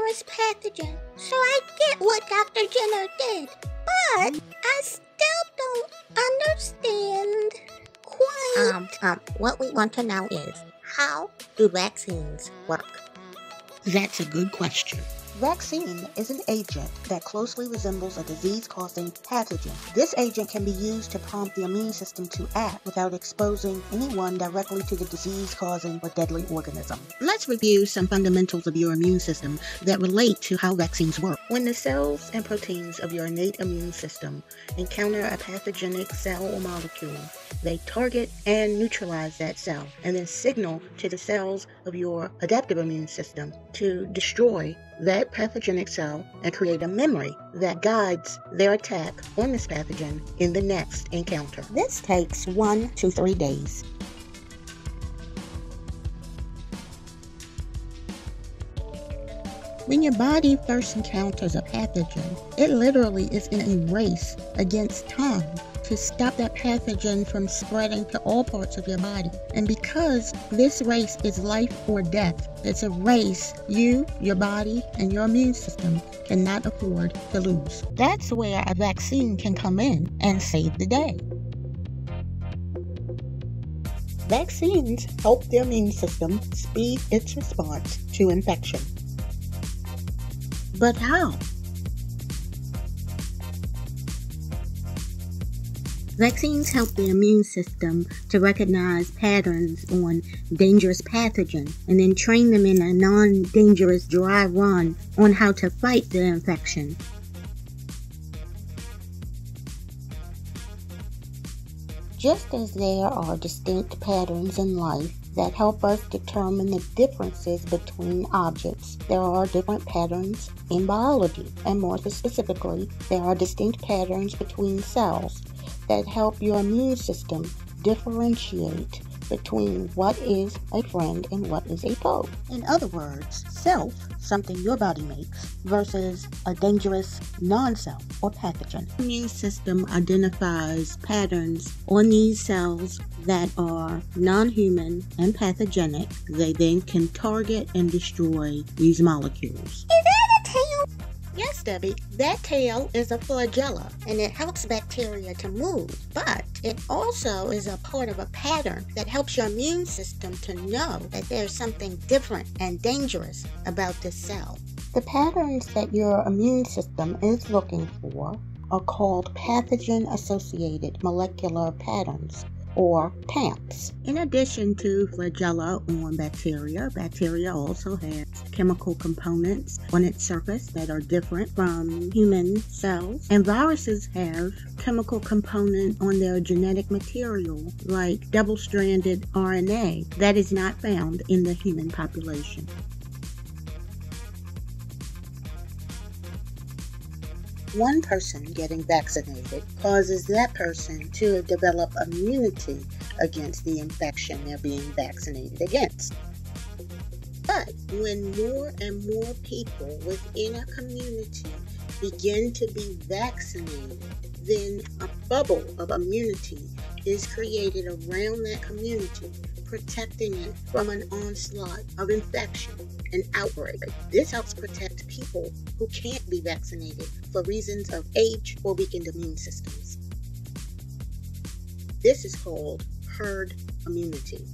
dangerous pathogen, so I get what Dr. Jenner did, but I still don't understand quite. What we want to know is, how do vaccines work? That's a good question. Vaccine is an agent that closely resembles a disease-causing pathogen. This agent can be used to prompt the immune system to act without exposing anyone directly to the disease-causing or deadly organism. Let's review some fundamentals of your immune system that relate to how vaccines work. When the cells and proteins of your innate immune system encounter a pathogenic cell or molecule, they target and neutralize that cell and then signal to the cells of your adaptive immune system to destroy that pathogenic cell and create a memory that guides their attack on this pathogen in the next encounter. This takes 1 to 3 days. When your body first encounters a pathogen, it literally is in a race against time to stop that pathogen from spreading to all parts of your body. And because this race is life or death, it's a race you, your body, and your immune system cannot afford to lose. That's where a vaccine can come in and save the day. Vaccines help the immune system speed its response to infection. But how? Vaccines help the immune system to recognize patterns on dangerous pathogens and then train them in a non-dangerous dry run on how to fight the infection. Just as there are distinct patterns in life that help us determine the differences between objects, there are different patterns in biology, and more specifically, there are distinct patterns between cells that help your immune system differentiate between what is a friend and what is a foe. In other words, self, something your body makes, versus a dangerous non-self or pathogen. The immune system identifies patterns on these cells that are non-human and pathogenic. They then can target and destroy these molecules. Yes, Debbie, that tail is a flagella, and it helps bacteria to move, but it also is a part of a pattern that helps your immune system to know that there's something different and dangerous about this cell. The patterns that your immune system is looking for are called pathogen-associated molecular patterns, or PAMPs. In addition to flagella on bacteria, bacteria also has chemical components on its surface that are different from human cells, and viruses have chemical components on their genetic material like double-stranded RNA that is not found in the human population. One person getting vaccinated causes that person to develop immunity against the infection they're being vaccinated against. But when more and more people within a community begin to be vaccinated, then a bubble of immunity is created around that community, protecting it from an onslaught of infection and outbreak. This helps protect people who can't be vaccinated for reasons of age or weakened immune systems. This is called herd immunity.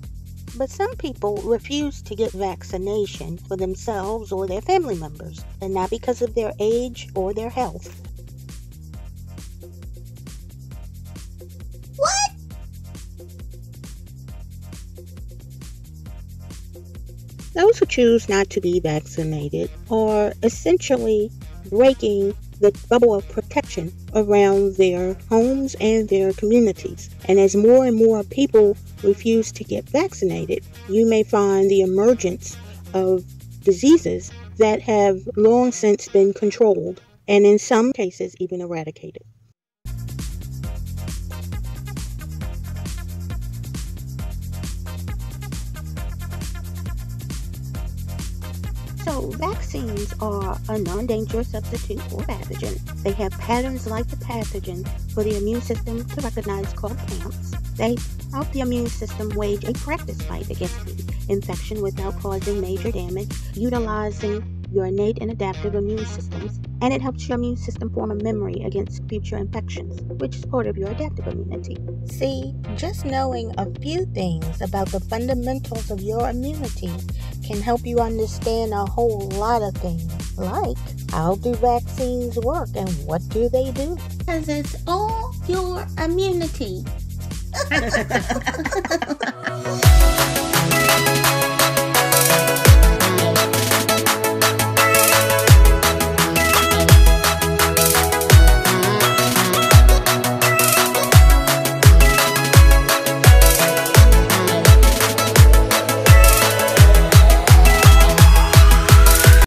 But some people refuse to get vaccination for themselves or their family members, and not because of their age or their health. Those who choose not to be vaccinated are essentially breaking the bubble of protection around their homes and their communities. And as more and more people refuse to get vaccinated, you may find the emergence of diseases that have long since been controlled and in some cases even eradicated. So vaccines are a non-dangerous substitute for pathogen. They have patterns like the pathogen for the immune system to recognize called PAMPs. They help the immune system wage a practice fight against the infection without causing major damage, utilizing your innate and adaptive immune systems, and it helps your immune system form a memory against future infections, which is part of your adaptive immunity. See, just knowing a few things about the fundamentals of your immunity can help you understand a whole lot of things, like how do vaccines work and what do they do? Because it's all your immunity.